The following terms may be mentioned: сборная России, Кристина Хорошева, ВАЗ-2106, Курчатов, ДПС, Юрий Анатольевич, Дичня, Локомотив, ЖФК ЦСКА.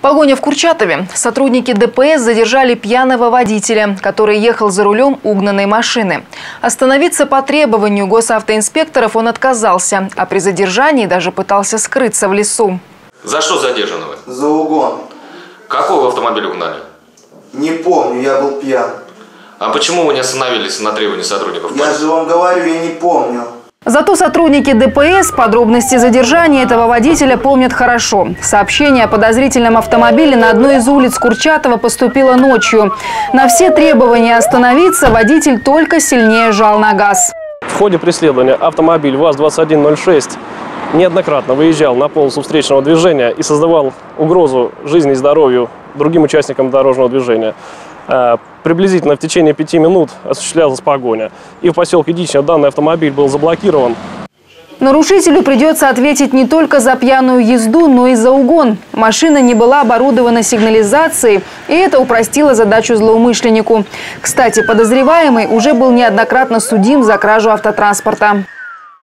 Погоня в Курчатове. Сотрудники ДПС задержали пьяного водителя, который ехал за рулем угнанной машины. Остановиться по требованию госавтоинспекторов он отказался, а при задержании даже пытался скрыться в лесу. За что задержаны вы? За угон. Какого автомобиля угнали? Не помню, я был пьян. А почему вы не остановились на требовании сотрудников? Я же вам говорю, я не помню. Зато сотрудники ДПС подробности задержания этого водителя помнят хорошо. Сообщение о подозрительном автомобиле на одной из улиц Курчатова поступило ночью. На все требования остановиться водитель только сильнее жал на газ. В ходе преследования автомобиль ВАЗ-2106 неоднократно выезжал на полосу встречного движения и создавал угрозу жизни и здоровью другим участникам дорожного движения. Приблизительно в течение 5 минут осуществлялась погоня. И в поселке Дичня данный автомобиль был заблокирован. Нарушителю придется ответить не только за пьяную езду, но и за угон. Машина не была оборудована сигнализацией, и это упростило задачу злоумышленнику. Кстати, подозреваемый уже был неоднократно судим за кражу автотранспорта.